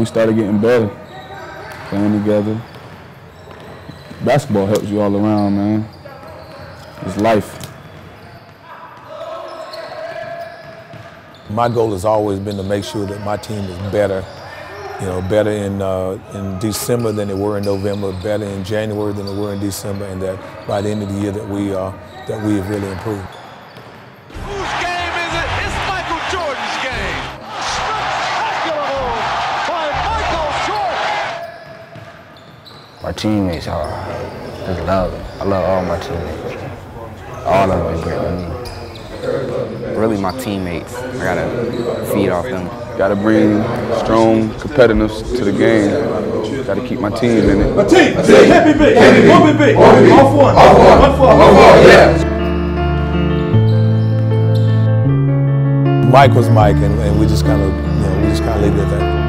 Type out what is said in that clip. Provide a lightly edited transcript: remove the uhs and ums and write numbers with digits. we started getting better, playing together. Basketball helps you all around, man. It's life. My goal has always been to make sure that my team is better, you know, better in December than they were in November, better in January than they were in December, and that by the end of the year that we have really improved. Whose game is it? It's Michael Jordan's game. Spectacular by Michael Jordan. My teammates are just love. I love all my teammates. All of them are great with me. Really my teammates, I gotta feed off them. Gotta bring strong competitiveness to the game. Gotta keep my team in it. My team! My team! Happy big! Happy one big! Off one! Off one! Off one! Off one! Yeah! Mike was Mike, and we just kind of, you know, we just kind of leave it at that.